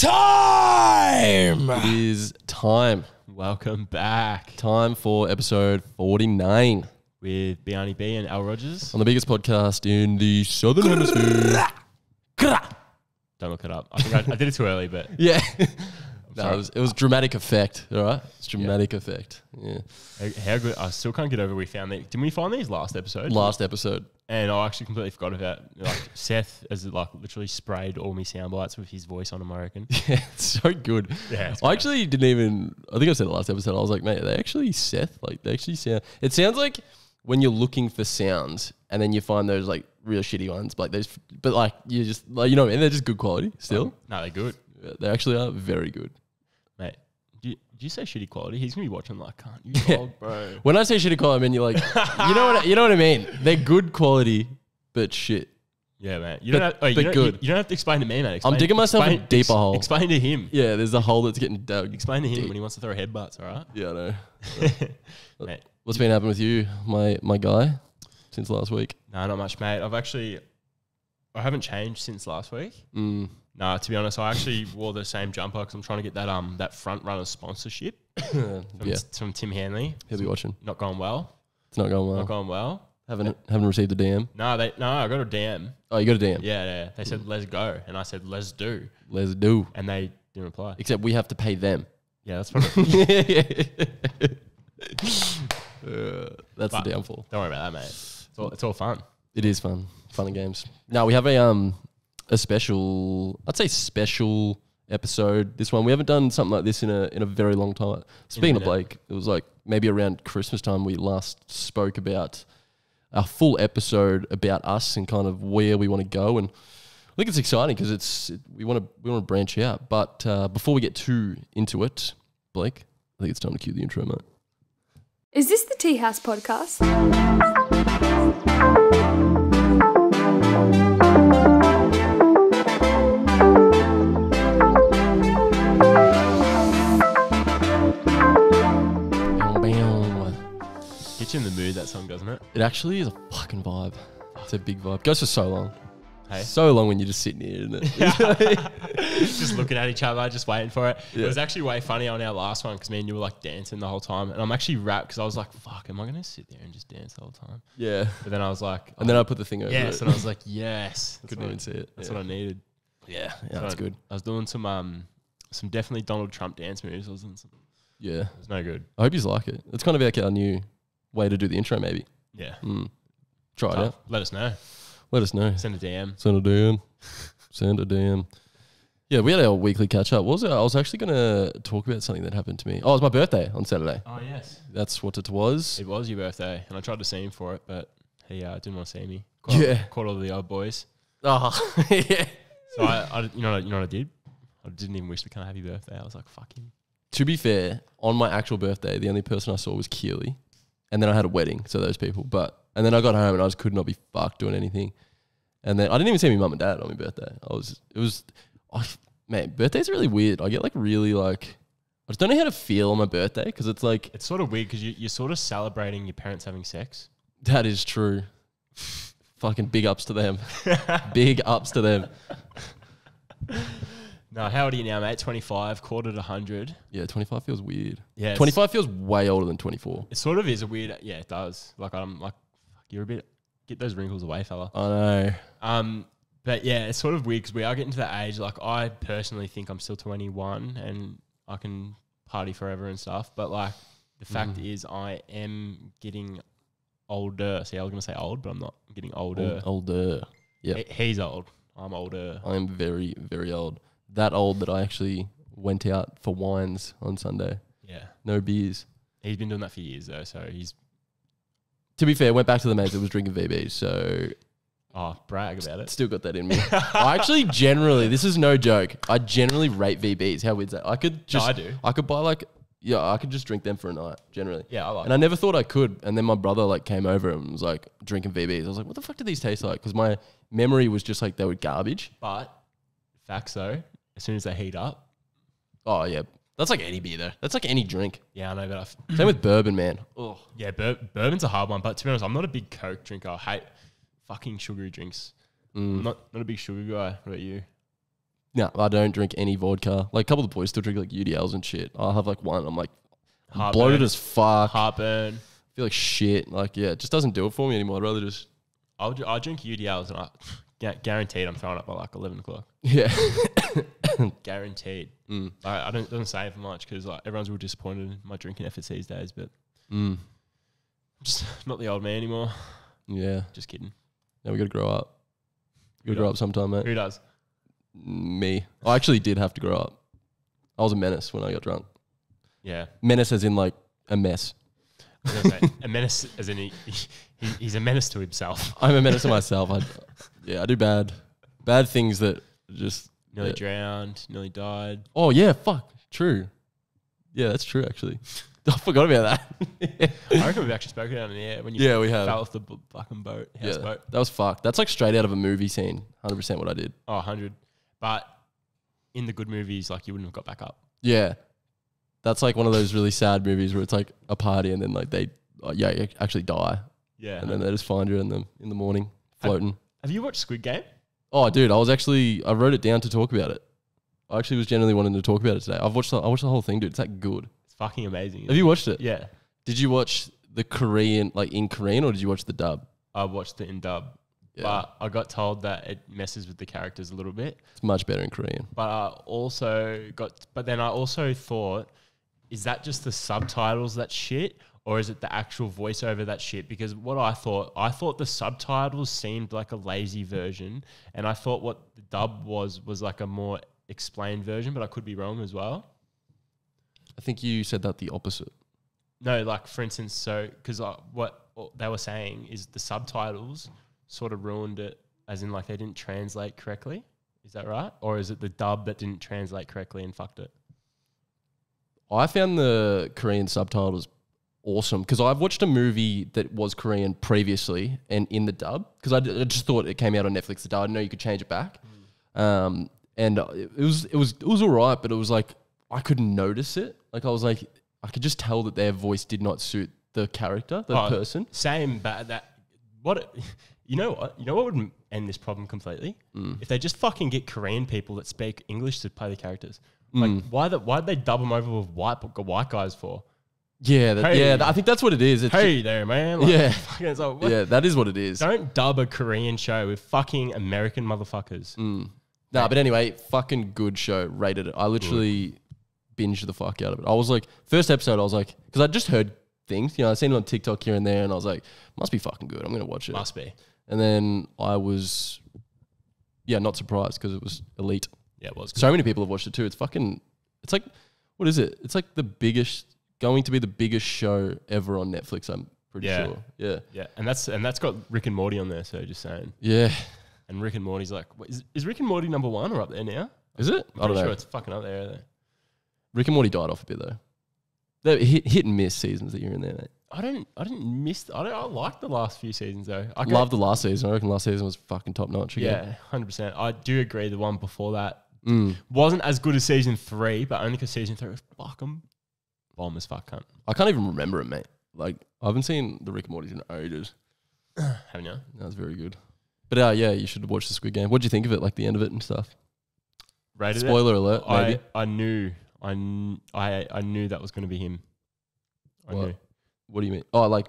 time. It is time. Welcome back. Time for episode 49 with Biony B and Al Rogers on the biggest podcast in the Southern Hemisphere. Don't look it up. I think I did it too early, but yeah. No, it was dramatic effect, all right? It's dramatic effect, yeah. How good, I still can't get over we found that. Didn't we find these last episode? Last episode. And I actually completely forgot about, like, Seth has, like, literally sprayed all my sound bites with his voice on them, I reckon. Yeah, it's so good. Yeah, I actually didn't even, I think I said it last episode, I was like, mate, are they actually Seth? Like, they actually sound, it sounds like when you're looking for sounds and then you find those, like, real shitty ones, like those, but, like, you just, like, you know what I mean? They're just good quality still. Oh, no, they're good. They actually are very good. Mate, do you say shitty quality? He's going to be watching like, can't you dog, bro? When I say shitty quality, I mean you're like, you know what I mean? They're good quality, but shit. Yeah, man. You don't have to explain to me, man. I'm digging myself in a deeper hole. Explain to him. Yeah, there's a hole that's getting dug. Explain to him when he wants to throw headbutts, all right? Yeah, I know. Mate, what's been happening with you, my guy, since last week? No, not much, mate. I haven't changed since last week. Mm. No, to be honest, I actually wore the same jumper because I'm trying to get that front runner sponsorship from Tim Hanley. He'll be watching. Not going well. It's not going well. Not going well. Haven't received a DM. No, I got a DM. Oh, you got a DM. Yeah. They said let's go, and I said let's do. Let's do. And they didn't reply. Except we have to pay them. Yeah, that's probably. That's the downfall. Don't worry about that, mate. It's all fun. It is fun. Fun and games. No, we have a special, I'd say special episode, this one. We haven't done something like this in a very long time. Speaking of Blake, it was like maybe around Christmas time we last spoke about a full episode about us and kind of where we want to go. And I think it's exciting because we want to branch out. But before we get too into it, Blake, I think it's time to cue the intro, mate. Is this the Teahouse Podcast? In the mood, that song, doesn't it? It actually is a fucking vibe. It's a big vibe. Goes for so long. Hey. So long when you're just sitting here, isn't it? Just looking at each other, just waiting for it. Yeah. It was actually way funny on our last one because me and you were like dancing the whole time, and I'm actually wrapped because I was like, "Fuck, am I gonna sit there and just dance the whole time?" Yeah. But then I was like, and then I put the thing over. Yes, and I was like, yes. Couldn't even see it. That's what I needed. Yeah, that's good. I was doing some definitely Donald Trump dance moves. I was doing some. Yeah, it was no good. I hope you like it. It's kind of like our new way to do the intro, maybe. Yeah. Mm. Try it out. Let us know. Let us know. Send a DM. Send a DM. Send a DM. Yeah, we had our weekly catch-up. What was it? I was actually going to talk about something that happened to me. Oh, it was my birthday on Saturday. Oh, yes. That's what it was. It was your birthday, and I tried to see him for it, but he didn't want to see me. Caught all the old boys. Oh, yeah. So, you know what I did? I didn't even wish the kind of happy birthday. I was like, fuck him. To be fair, on my actual birthday, the only person I saw was Keely. And then I had a wedding, so those people. And then I got home and I just could not be fucked doing anything. And then I didn't even see my mum and dad on my birthday. Man, birthdays are really weird. I get like really like, I just don't know how to feel on my birthday because it's like. It's sort of weird because you're sort of celebrating your parents having sex. That is true. Fucking big ups to them. Big ups to them. No, how old are you now, mate? 25, quarter to 100. Yeah, 25 feels weird. Yeah, 25 feels way older than 24. It sort of is a weird. Yeah, it does. Like I'm like, fuck, you're a bit. Get those wrinkles away, fella. I know. But yeah, it's sort of weird because we are getting to that age. Like I personally think I'm still 21 and I can party forever and stuff. But like the fact is, I am getting older. See, I was gonna say old, but I'm not. I'm getting older. Older. Yeah. He's old. I'm older. I am very, very old. That old that I actually went out for wines on Sunday. Yeah. No beers. He's been doing that for years though, so he's... To be fair, went back to the mates that was drinking VB, so... Oh, brag about it. Still got that in me. I actually generally, this is no joke, I generally rate VBs. How weird's that? I could just... No, I do. I could buy like... Yeah, I could just drink them for a night, generally. Yeah, I like And I never thought I could. And then my brother like came over and was like drinking VBs. I was like, what the fuck do these taste like? Because my memory was just like they were garbage. But, facts though... As soon as they heat up. Oh, yeah. That's like any beer, though. That's like any drink. Yeah, I know. But same with bourbon, man. Oh, yeah, bourbon's a hard one. But to be honest, I'm not a big Coke drinker. I hate fucking sugary drinks. Mm. I'm not a big sugar guy. What about you? No, I don't drink any vodka. Like a couple of the boys still drink like UDLs and shit. I'll have like one. I'm like, I'm bloated as fuck. Heartburn. I feel like shit. Like, yeah, it just doesn't do it for me anymore. I'd rather just... I'll drink UDLs and I guaranteed I'm throwing up by like 11 o'clock. Yeah. Guaranteed. Mm. I don't, it doesn't save much because like, everyone's real disappointed in my drinking efforts these days, but I'm just not the old man anymore. Yeah. Just kidding. Now we got to grow up. We grow up sometime, mate. Who does? Me. I actually did have to grow up. I was a menace when I got drunk. Yeah. Menace as in like a mess. I was gonna say, a menace as in he's a menace to himself. I'm a menace to myself. I do bad things that just... Nearly drowned, nearly died. Oh, yeah, fuck. True. Yeah, that's true, actually. I forgot about that. Yeah. I reckon we've actually spoken down in the air when you fell off the fucking boat. Houseboat. That was fucked. That's like straight out of a movie scene. 100% what I did. Oh, 100. But in the good movies, like you wouldn't have got back up. Yeah. That's like one of those really sad movies where it's like a party and then like they you actually die. Yeah. And then they just find you in the morning floating. Have you watched Squid Game? Oh, dude, I wrote it down to talk about it. I actually was generally wanting to talk about it today. I watched the whole thing, dude. It's that good. Fucking amazing. Have you watched it? Yeah. Did you watch the Korean, like in Korean, or did you watch the dub? I watched it in dub. Yeah. But I got told that it messes with the characters a little bit. It's much better in Korean. But I also got, but then I also thought, is that just the subtitles that shit? Or is it the actual voiceover that shit? Because what I thought the subtitles seemed like a lazy version. And I thought what the dub was like a more explained version, but I could be wrong as well. I think you said that the opposite. No, like for instance, so because what they were saying is the subtitles sort of ruined it, as in like they didn't translate correctly. Is that right? Or is it the dub that didn't translate correctly and fucked it? I found the Korean subtitles awesome because I've watched a movie that was Korean previously and in the dub because I just thought it came out on Netflix. The dub, I didn't know you could change it back, and it was all right, but it was like I couldn't notice it. Like I was like, I could just tell that their voice did not suit the character, the person. Same, but you know what would end this problem completely? If they just fucking get Korean people that speak English to play the characters. Like why'd they dub them over with white guys for? Yeah, I think that's what it is. It's there, man. Like, yeah, like, that is what it is. Don't dub a Korean show with fucking American motherfuckers. Nah, but anyway, fucking good show. Rated it. I literally binged the fuck out of it. I was like, first episode, I was like, because I just heard things, you know, I seen it on TikTok here and there, and I was like, must be fucking good. I'm gonna watch it. Must be. And then I was, not surprised because it was elite. Yeah, it was. Good. So many people have watched it too. It's fucking. It's like, what is it? It's like going to be the biggest show ever on Netflix. I'm pretty sure. Yeah. Yeah, and that's got Rick and Morty on there. So just saying. Yeah. And Rick and Morty's like, is Rick and Morty number one or up there now? Is it? I'm pretty sure it's fucking up there, though. Rick and Morty died off a bit, though. They're hit and miss seasons that you're in there, mate. I didn't miss. I liked the last few seasons though. I loved the last season. I reckon last season was fucking top notch. Again. Yeah, 100%. I do agree. The one before that wasn't as good as season 3, but only because season 3 was fucking bomb as fuck, cunt. I can't even remember it, mate. Like I haven't seen the Rick and Morty's in ages. Haven't you? That was very good. But yeah, you should watch the Squid Game. What did you think of it? Like the end of it and stuff. Rated spoiler alert. Maybe. I knew that was going to be him. I knew. What do you mean? Oh, like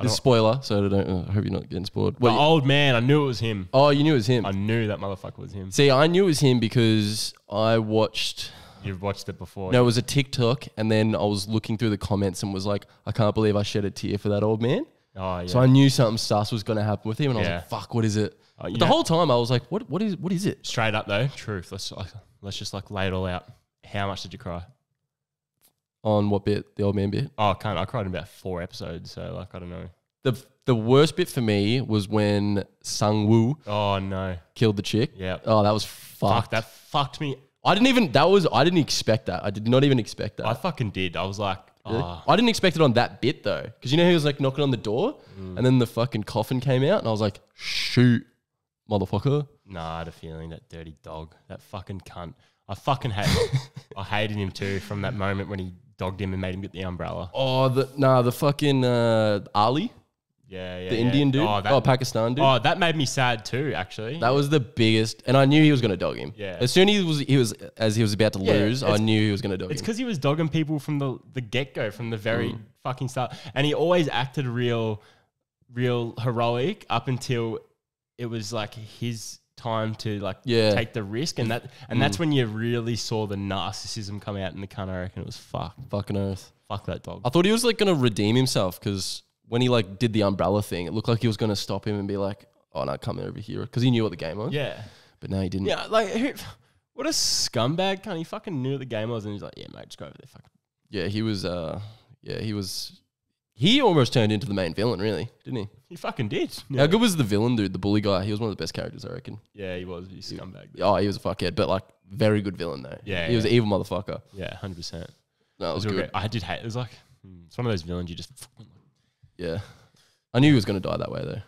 this spoiler. So I hope you're not getting spoiled. The old man. I knew it was him. Oh, you knew it was him. I knew that motherfucker was him. See, I knew it was him because I watched. You've watched it before. No, it was a TikTok, and then I was looking through the comments and was like, I can't believe I shed a tear for that old man. Oh yeah. So I knew something sus was going to happen with him, and I was like, fuck, what is it? The whole time I was like, what is it? Straight up though, truth. Let's just like lay it all out. How much did you cry? On what bit? The old man bit? Oh, I cried in about 4 episodes, so like I don't know. The worst bit for me was when Sung Woo killed the chick. Yeah. Oh, that was fucked. Fuck, that fucked me. I didn't expect that. I did not even expect that. I fucking did. I was like, really? I didn't expect it on that bit though. Because you know he was like knocking on the door and then the fucking coffin came out and I was like, shoot, motherfucker. Nah, I had a feeling that dirty dog, that fucking cunt. I fucking hate him. I hated him too from that moment when he dogged him and made him get the umbrella. Oh, the fucking Ali. The Indian dude? Oh, Pakistan dude? Oh, that made me sad too, actually. That was the biggest, and I knew he was going to dog him. Yeah. As soon as he was about to lose, I knew he was going to dog him. It's because he was dogging people from the get-go, from the very fucking start. And he always acted real heroic up until it was like his time to like take the risk. And that's when you really saw the narcissism come out in the cunt, I reckon. It was fucked. Fucking earth. Fuck that dog. I thought he was like going to redeem himself because... when he like did the umbrella thing, it looked like he was going to stop him and be like, oh, no, come over here. Because he knew what the game was. Yeah. But no, he didn't. Yeah, like, what a scumbag, cunt. He fucking knew what the game was and he's like, yeah, mate, just go over there. Fuck. Yeah, he was, he almost turned into the main villain, really, didn't he? He fucking did. Yeah. How good was the villain, dude, the bully guy? He was one of the best characters, I reckon. Yeah, he was. He's a scumbag. Oh, he was a fuckhead, but like, very good villain, though. Yeah. He was an evil motherfucker. Yeah, 100%. No, it was good. I did hate it. It was like, it's one of those villains you just fucking like. Yeah. I knew he was going to die that way, though.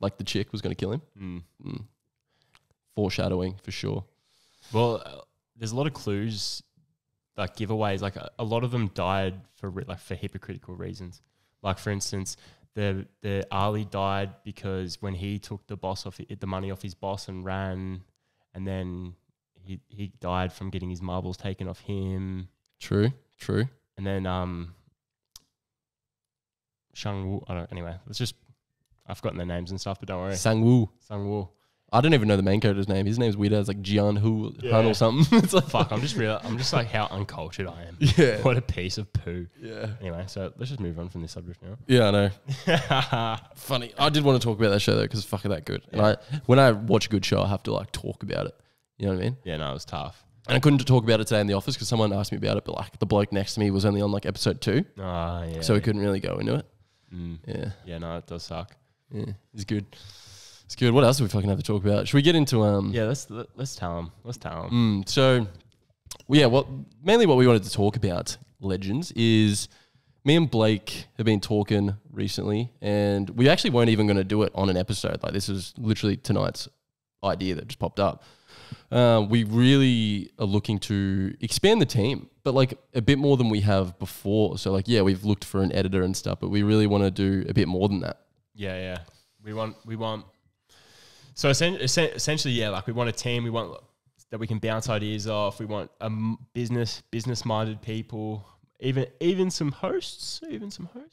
Like the chick was going to kill him. Foreshadowing, for sure. Well, there's a lot of clues, like giveaways. Like a lot of them died for hypocritical reasons. Like, for instance, the Ali died because when he took the money off his boss and ran, and then he died from getting his marbles taken off him. True. And then... Sung Woo, anyway, it's just, I've forgotten their names and stuff, but don't worry. Sung Woo. I don't even know the main character's name. His name's weird. It's like Jian Hu Han or something. It's like, fuck, I'm just like how uncultured I am. Yeah. What a piece of poo. Yeah. Anyway, so let's just move on from this subject now. Yeah, I know. Funny. I did want to talk about that show though, because fucking that good. Yeah. And when I watch a good show, I have to like talk about it. You know what I mean? Yeah, no, it was tough. And I couldn't talk about it today in the office because someone asked me about it, but like the bloke next to me was only on like episode 2. Ah, yeah. So we couldn't really go into it. Yeah. Yeah, no, it does suck. Yeah, it's good. It's good. What else do we fucking have to talk about? Should we get into Yeah, let's tell them. Let's tell them. So, well, yeah, mainly what we wanted to talk about, legends, is me and Blake have been talking recently, and we actually weren't even going to do it on an episode. Like, this was literally tonight's idea that just popped up. We really are looking to expand the team, but like a bit more than we have before. So like, yeah, we've looked for an editor and stuff, but we really want to do a bit more than that. Yeah, yeah. We want. So essentially, yeah, like we want a team. We want that we can bounce ideas off. We want business-minded people, even some hosts,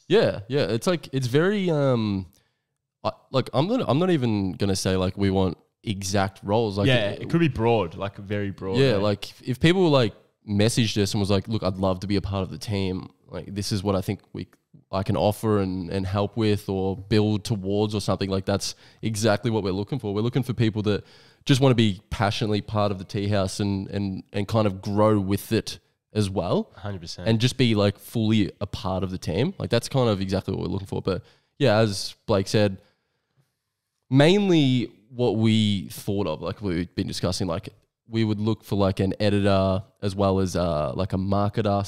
Yeah, yeah. It's like it's very like I'm not even gonna say like we want exact roles, like it could be broad, like very broad. Yeah, right? Like if people like messaged us and was like, look, I'd love to be a part of the team, like this is what I think I can offer and help with or build towards or something, like that's exactly what we're looking for. We're looking for people that just want to be passionately part of the Tea House and kind of grow with it as well, 100%, and just be like fully a part of the team. Like that's kind of exactly what we're looking for. But yeah, as Blake said, mainly what we thought of, like we've been discussing, like we would look for like an editor as well as like a marketer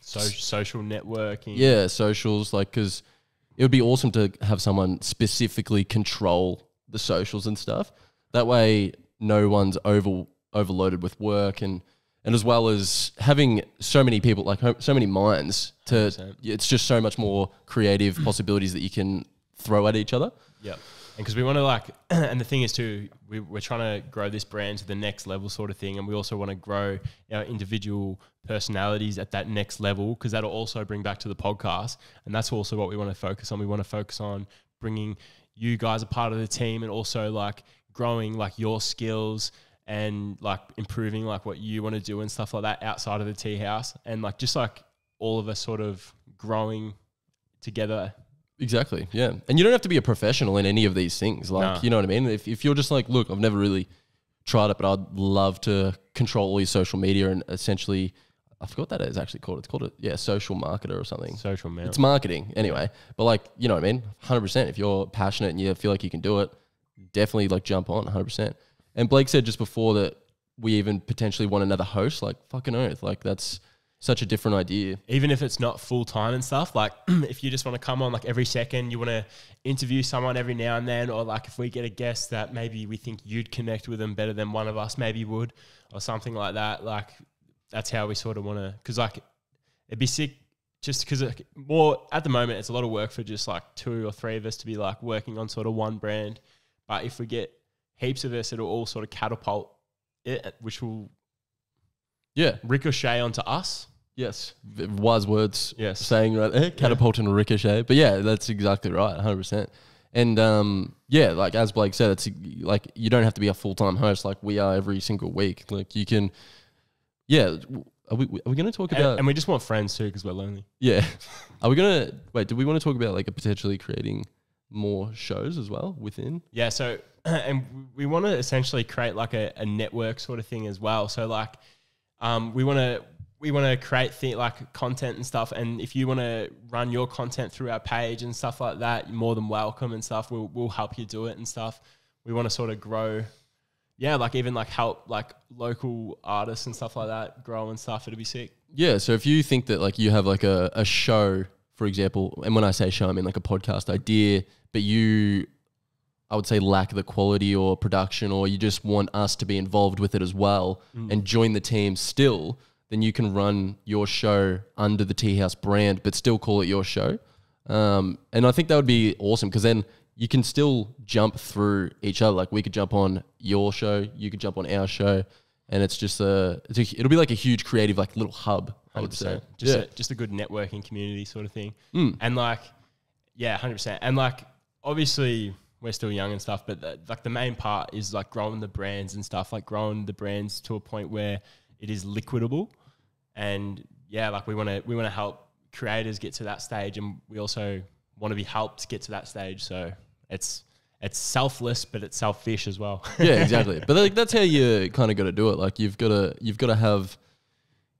/ social networking. Yeah, socials, like, because it would be awesome to have someone specifically control the socials and stuff. That way no one's overloaded with work and as well as having so many people, like so many minds to 100%. It's just so much more creative possibilities that you can throw at each other. Yeah. And because we want to like, and the thing is too, we're trying to grow this brand to the next level sort of thing. And we also want to grow our individual personalities at that next level, because that'll also bring back to the podcast. And that's also what we want to focus on. We want to focus on bringing you guys a part of the team and also like growing like your skills and like improving like what you want to do and stuff like that outside of the Tea House. And like, just like all of us sort of growing together. Exactly, yeah. And you don't have to be a professional in any of these things. Like, you know what I mean? If you're just like, look, I've never really tried it, but I'd love to control all your social media and essentially, I forgot that it's actually called. It's called a social marketer or something. Social marketer. It's marketing anyway. But like, you know what I mean? 100%. If you're passionate and you feel like you can do it, definitely like jump on 100%. And Blake said just before that we even potentially want another host. Like, fucking earth. Like, that's... such a different idea. Even if it's not full-time and stuff, like if you just want to come on like every second, you want to interview someone every now and then, or like if we get a guest that maybe we think you'd connect with them better than one of us maybe would or something like that, like that's how we sort of want to, because like it'd be sick just because more at the moment, it's a lot of work for just like two or three of us to be like working on sort of one brand. But if we get heaps of us, it'll all sort of catapult it, which will ricochet onto us. Yes, wise words. Yes, saying right there, catapult and ricochet. But yeah, that's exactly right, 100%. And yeah, like as Blake said, it's like you don't have to be a full-time host like we are every single week. Like you can, yeah. Are we going to talk about? And we just want friends too because we're lonely. Yeah. Are we going to wait? Do we want to talk about like a potentially creating more shows as well within? Yeah. So and we want to essentially create like a network sort of thing as well. So like, we want to create like content and stuff. And if you want to run your content through our page and stuff like that, you're more than welcome and stuff. We'll help you do it and stuff. We want to sort of grow. Yeah, like even like help like local artists and stuff like that grow and stuff. It'll be sick. Yeah. So if you think that like you have like a show, for example, and when I say show, I mean like a podcast idea, but you, I would say lack the quality or production, or you just want us to be involved with it as well and join the team still, then you can run your show under the Teahouse brand, but still call it your show. And I think that would be awesome because then you can still jump through each other. Like we could jump on your show, you could jump on our show, and it's just it'll be like a huge creative, like little hub, 100%. I would say. Just a good networking community sort of thing. And like, yeah, 100%. And like, obviously we're still young and stuff, but like the main part is like growing the brands and stuff, like growing the brands to a point where it is liquidable. And yeah, like we want to help creators get to that stage, and we also want to be helped get to that stage. So it's selfless, but it's selfish as well. Yeah, exactly. But like that's how you kind of got to do it. Like you've got to have,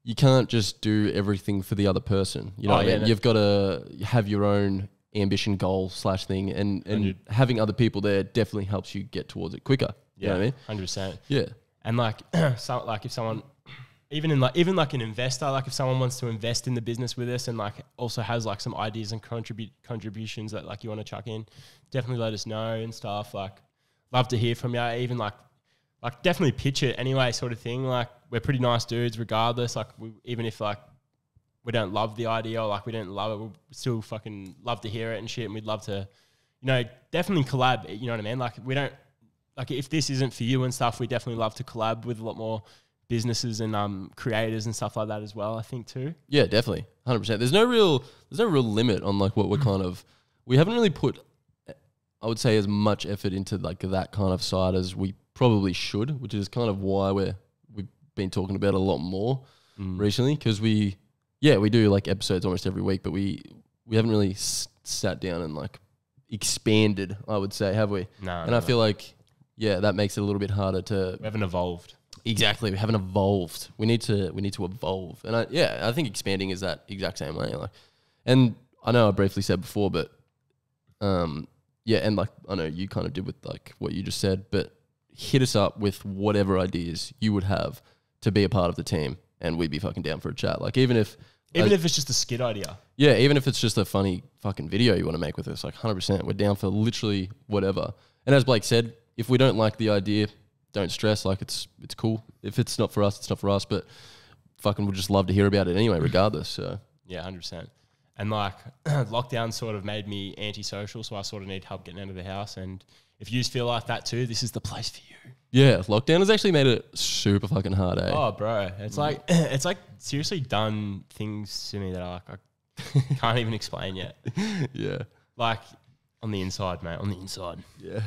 you can't just do everything for the other person. You know what I mean? No. You've got to have your own ambition, goal / thing, and having other people there definitely helps you get towards it quicker. Yeah, you know what I mean? 100%. Yeah. And like, so like if someone, even like an investor, like if someone wants to invest in the business with us and like also has like some ideas and contributions that like you want to chuck in, definitely let us know and stuff. Like love to hear from you. Even like definitely pitch it anyway, sort of thing. Like we're pretty nice dudes regardless. Like even if like we don't love the idea or like we don't love it, we'll still fucking love to hear it and shit. And we'd love to, you know, definitely collab. You know what I mean? Like we don't. Like if this isn't for you and stuff, we definitely love to collab with a lot more businesses and creators and stuff like that as well, I think too. Yeah, definitely. 100%. There's no real limit on like what we're kind of, we haven't really put, I would say, as much effort into like that kind of side as we probably should, which is kind of why we've been talking about it a lot more recently, because we do like episodes almost every week, but we haven't really sat down and like expanded, I would say, have we? No. And I feel like, yeah, that makes it a little bit harder to. We haven't evolved. Exactly, we haven't evolved. We need to evolve. And I think expanding is that exact same way. Like, and I know I briefly said before, but yeah, and like I know you kind of did with like what you just said, but hit us up with whatever ideas you would have to be a part of the team, and we'd be fucking down for a chat. Like even if it's just a skit idea. Yeah, even if it's just a funny fucking video you want to make with us, like 100%, we're down for literally whatever. And as Blake said, if we don't like the idea, don't stress. Like it's cool. If it's not for us, it's not for us. But fucking, we'll just love to hear about it anyway, regardless. So yeah, 100%. And like lockdown sort of made me antisocial, so I sort of need help getting out of the house. And if you feel like that too, this is the place for you. Yeah, lockdown has actually made it super fucking hard, eh? Oh, bro, it's like it's like seriously done things to me that I can't even explain yet. Yeah, like on the inside, mate. On the inside. Yeah.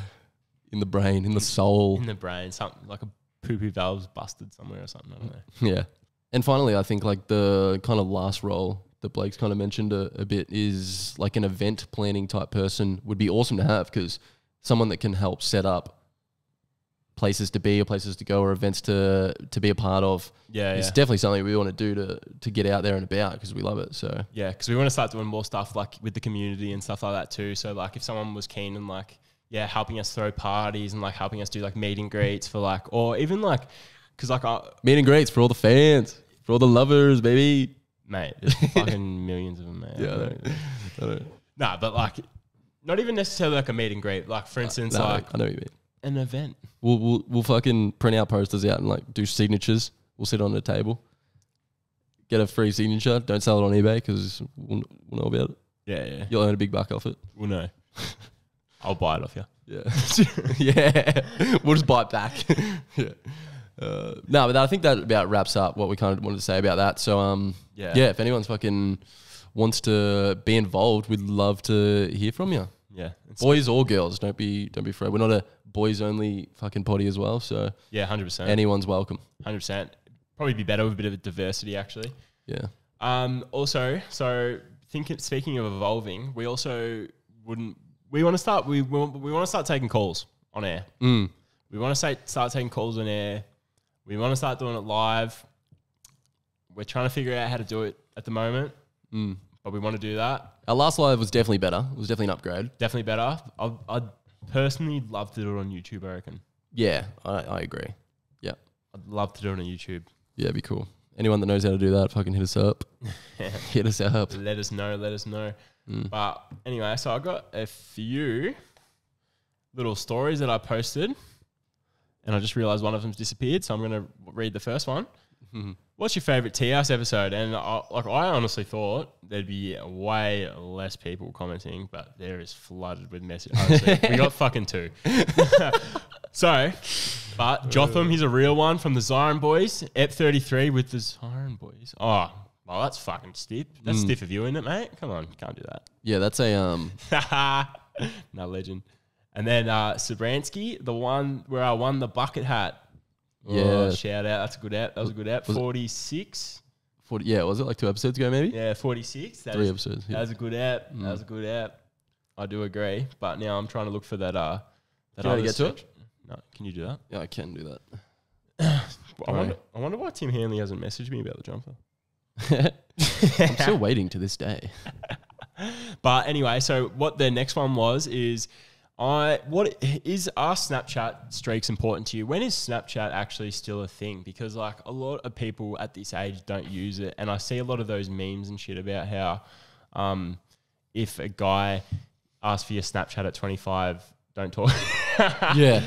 In the brain, in the soul. In the brain, something like a poo-poo valve's busted somewhere or something, I don't know. Yeah. And finally, I think like the kind of last role that Blake's kind of mentioned a bit is like an event planning type person would be awesome to have, because someone that can help set up places to be or places to go or events to be a part of. Yeah, it's definitely something we want to do to get out there and about, because we love it. So yeah, because we want to start doing more stuff like with the community and stuff like that too. So like if someone was keen and like, yeah, helping us throw parties and like helping us do like meet and greets for like, or even like, cause like meet and greets for all the fans, for all the lovers, baby. Mate, there's fucking millions of them, man. Yeah, I know. Nah, but like, not even necessarily like a meet and greet. Like for instance, like I know what you mean. An event. We'll fucking print our posters out and like do signatures. We'll sit on a table. Get a free signature. Don't sell it on eBay because we'll know about it. Yeah, yeah. You'll earn a big buck off it. We'll know. I'll buy it off you. Yeah. Yeah. We'll just buy it back. Yeah. No, but I think that about wraps up what we kind of wanted to say about that. So, yeah, if anyone's fucking wants to be involved, we'd love to hear from you. Yeah. Boys or girls. Don't be afraid. We're not a boys only fucking potty as well. So yeah, 100%. Anyone's welcome. 100%. Probably be better with a bit of a diversity, actually. Yeah. Also, so speaking of evolving, we also want to start taking calls on air. Mm. We want to start taking calls on air. We want to start doing it live. We're trying to figure out how to do it at the moment. Mm. But we want to do that. Our last live was definitely better. It was definitely an upgrade. Definitely better. I'd personally love to do it on YouTube, I reckon. Yeah, I agree. Yeah. I'd love to do it on YouTube. Yeah, it'd be cool. Anyone that knows how to do that, fucking hit us up. Hit us up. Let us know, let us know. Mm. But anyway, so I got a few little stories that I posted and I just realised one of them's disappeared, so I'm going to read the first one. Mm-hmm. What's your favourite Teahouse episode? And I honestly thought there'd be way less people commenting, but there is flooded with messages. We got fucking two. So, but Jotham, he's a real one from the Zyron boys. Ep 33 with the Zyron boys. Oh, well, that's fucking stiff. That's stiff of you, isn't it, mate? Come on, can't do that. Yeah, that's a no legend. And then Sobransky, the one where I won the bucket hat. Yeah, oh, shout out. That's a good app. That was a good app. 46. 40, yeah, was it like 2 episodes ago maybe? Yeah, 46. That 3 episodes. Yeah. That was a good app. Mm. That was a good app. I do agree. But now I'm trying to look for that. Can you get to it? No, can you do that? Yeah, I can do that. I wonder why Tim Hanley hasn't messaged me about the jumper. I'm still waiting to this day. But anyway, so what the next one was is... what is our Snapchat streaks important to you? When is Snapchat actually still a thing? Because like a lot of people at this age don't use it, and I see a lot of those memes and shit about how if a guy asks for your Snapchat at 25, don't talk. Yeah,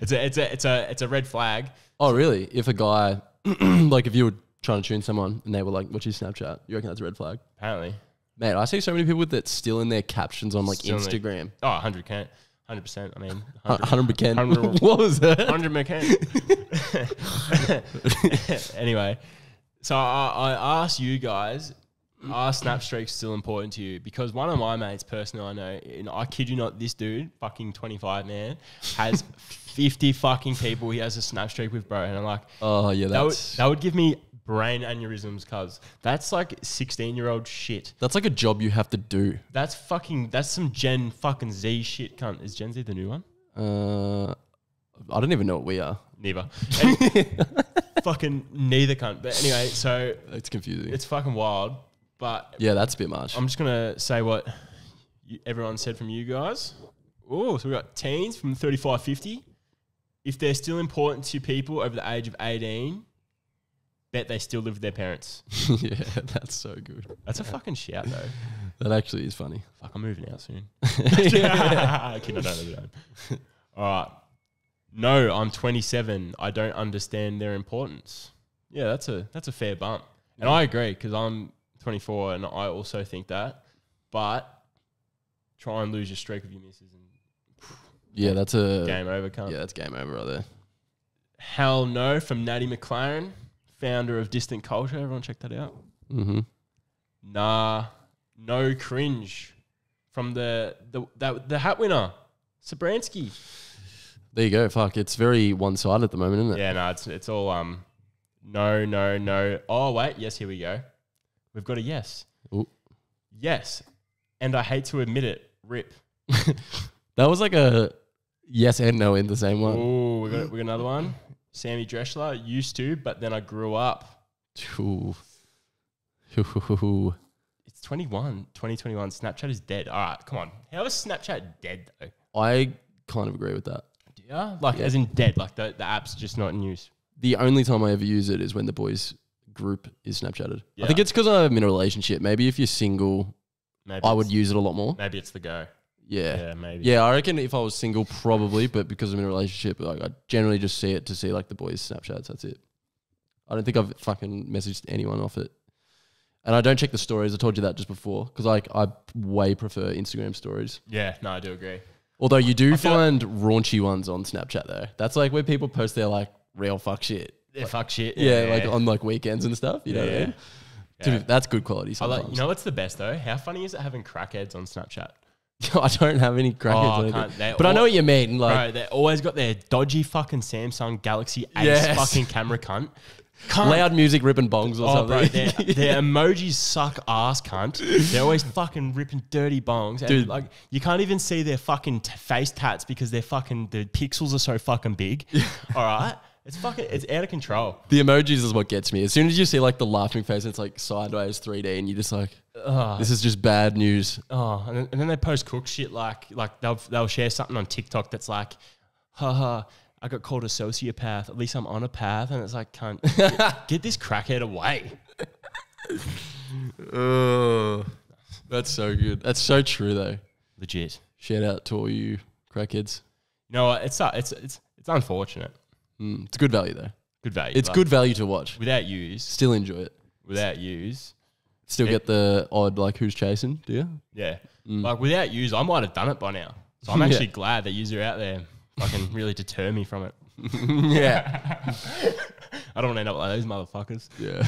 it's a red flag. Oh really? If a guy like if you were trying to tune someone and they were like, "What's your Snapchat?" You reckon that's a red flag? Apparently, mate. I see so many people with that still in their captions on like still Instagram. 100%. 100%. I mean, 100%. What was that? 100%. Anyway, so I asked you guys, are snap streaks still important to you? Because one of my mates, personally, I know, and I kid you not, this dude, fucking 25 man, has 50 fucking people he has a snap streak with, bro. And I'm like, oh yeah, that would give me brain aneurysms, cuz that's like 16-year-old shit. That's like a job you have to do. That's fucking, that's some Gen fucking Z shit, cunt. Is Gen Z the new one? I don't even know what we are. Neither. Fucking neither, cunt. But anyway, so it's confusing. It's fucking wild. But yeah, that's a bit much. I'm just gonna say what everyone said from you guys. Oh, so we got teens from 35-50. If they're still important to people over the age of 18. Bet they still live with their parents. Yeah, that's so good. That's a fucking shout, though. That actually is funny. Fuck, I'm moving out soon. Kidding, I don't. All right. No, I'm 27. I don't understand their importance. Yeah, that's a fair bump. And I agree, because I'm 24, and I also think that. But try and lose your streak with your missus. And yeah, that's a... Game over, cunt. Yeah, that's game over right there. Hell no from Natty McLaren. Founder of Distant Culture. Everyone check that out. Mm-hmm. Nah, no cringe from the hat winner, Sobransky. There you go. Fuck, it's very one-sided at the moment, isn't it? Yeah, no, it's all no. Oh, wait, yes, here we go. We've got a yes. Ooh. Yes, and I hate to admit it, rip. That was like a yes and no in the same one. Ooh, we got another one. Sammy Dreschler, used to, but then I grew up. It's 21. 2021. Snapchat is dead. All right, come on. How is Snapchat dead, though? I kind of agree with that. Do you? Like, yeah. As in dead. Like, the app's just not in use. The only time I ever use it is when the boys group is Snapchatted. Yeah. I think it's because I'm in a relationship. Maybe if you're single, I would use it a lot more. Maybe it's the go. Yeah. Yeah, maybe. Yeah, I reckon if I was single, probably, but because I'm in a relationship, like I generally just see it to see like the boys' Snapchats. That's it. I don't think I've fucking messaged anyone off it. And I don't check the stories. I told you that just before because I way prefer Instagram stories. Yeah, no, I do agree. Although you do find raunchy ones on Snapchat though. That's like where people post their like real fuck shit. Their fuck shit. Yeah, like on like weekends and stuff. You know what I mean? Yeah. Dude, that's good quality sometimes. I like, you know what's the best though? How funny is it having crackheads on Snapchat? I don't have any crackheads but I know what you mean. Like, bro, they always got their dodgy fucking Samsung Galaxy Ace fucking camera cunt. Loud music ripping bongs or something. Bro, their emojis suck ass, cunt. They're always fucking ripping dirty bongs. And dude, like, you can't even see their fucking face tats because they're fucking, the pixels are so fucking big. All right? It's fucking, it's out of control. The emojis is what gets me. As soon as you see like the laughing face, and it's like sideways 3D and you're just like, this is just bad news. Oh, and then they post cook shit like they'll share something on TikTok that's like, haha, I got called a sociopath. At least I'm on a path. And it's like, cunt, get this crackhead away. That's so good. That's so true though. Legit. Shout out to all you crackheads. You know what? It's unfortunate. It's good value though. Good value. It's good value to watch. Without use. Still enjoy it. Without use. Still get the odd like who's chasing, do you? Yeah. Like without use, I might have done it by now. So I'm actually glad that yous are out there fucking really deter me from it. Yeah. I don't want to end up like those motherfuckers. Yeah.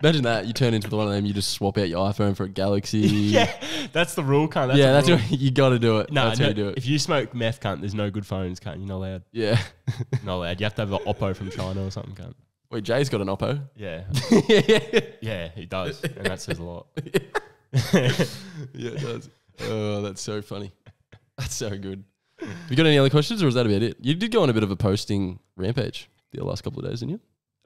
Imagine that. You turn into one of them, you just swap out your iPhone for a Galaxy. Yeah. That's the rule, cunt. That's the rule. You got to do it. That's how you do it. If you smoke meth, cunt, there's no good phones, cunt. You're not allowed. Yeah. Not allowed. You have to have an Oppo from China or something, cunt. Wait, Jay's got an Oppo? Yeah. Yeah, he does. And that says a lot. Yeah, it does. Oh, that's so funny. That's so good. Have you got any other questions or was that about it? You did go on a bit of a posting rampage the last couple of days, didn't you?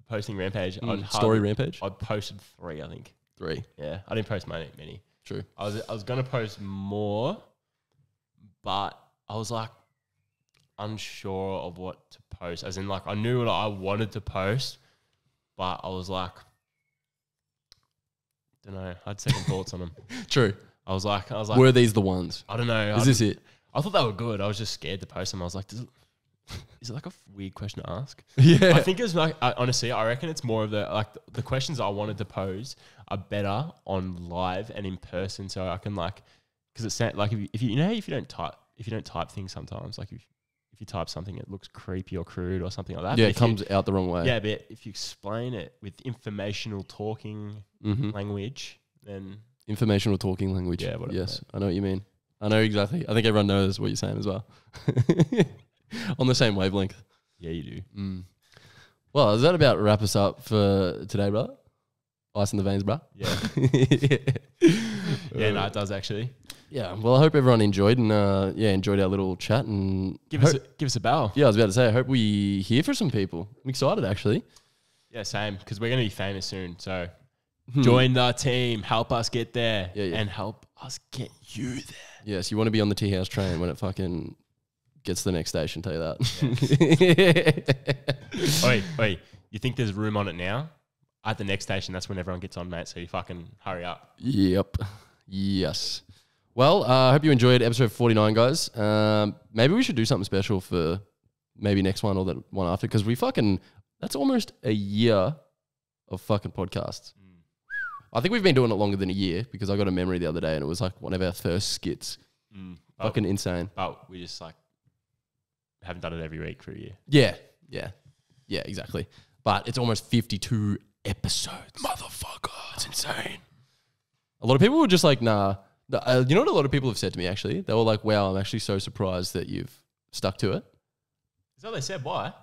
Posting rampage. Story rampage? I posted 3, I think. 3? Yeah. I didn't post many. True. I was going to post more, but I was like unsure of what to post. As in like I knew what I wanted to post, but I was like, don't know. I had second thoughts on them. True. I was like, were these the ones? I don't know. Is this it? I thought they were good. I was just scared to post them. I was like, is it like a weird question to ask? Yeah. I think it was like, honestly, I reckon it's more of the, like the questions I wanted to pose are better on live and in person. So I can like, cause it's like, if you don't type things sometimes, like if you type something, it looks creepy or crude or something like that. Yeah. It comes out the wrong way. Yeah. But if you explain it with informational talking language, then informational talking language. Yeah. Yes. I know what you mean. I know exactly. I think everyone knows what you're saying as well. On the same wavelength. Yeah, you do. Well, is that about wrap us up for today, brother? Ice in the veins, bro. Yeah. Yeah, no, it does actually. Yeah, well, I hope everyone enjoyed and enjoyed our little chat and give us a bow. Yeah, I was about to say, I hope we hear from some people. I'm excited actually. Yeah, same, because we're going to be famous soon. So join the team, help us get there and help us get you there. Yes, you want to be on the Teahouse train when it fucking gets to the next station, tell you that. Yeah. Oi, you think there's room on it now? At the next station, that's when everyone gets on, mate, so you fucking hurry up. Yep. Yes. Well, I hope you enjoyed episode 49, guys. Maybe we should do something special for maybe next one or that one after, because we fucking, that's almost a year of fucking podcasts. I think we've been doing it longer than a year because I got a memory the other day and it was like one of our first skits. Fucking insane. But we just like haven't done it every week for a year. Yeah. Yeah. Yeah, exactly. But it's almost 52 episodes. Motherfucker. It's insane. A lot of people were just like, nah. You know what a lot of people have said to me actually? They were like, wow, I'm actually so surprised that you've stuck to it. Is that what they said? Why?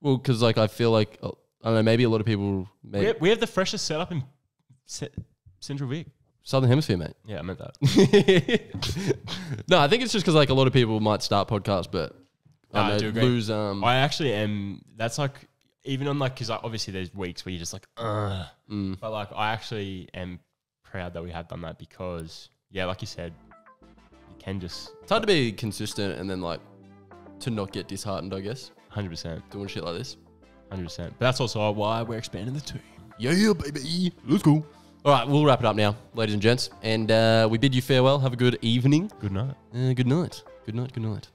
Well, because like I feel like, I don't know, maybe a lot of people... We have the freshest setup in... Central Vic. Southern Hemisphere, mate. Yeah, I meant that. No, I think it's just because like a lot of people might start podcasts, but I do agree. Lose... I actually am... That's like... Even on like... Because like obviously there's weeks where you're just like... But like I actually am proud that we have done that because... Yeah, like you said, you can just... It's hard to be consistent and then like... To not get disheartened, I guess. 100%. Doing shit like this. 100%. But that's also why we're expanding the team. Yeah, baby. Let's go. All right, we'll wrap it up now, ladies and gents. And we bid you farewell. Have a good evening. Good night. Good night. Good night. Good night.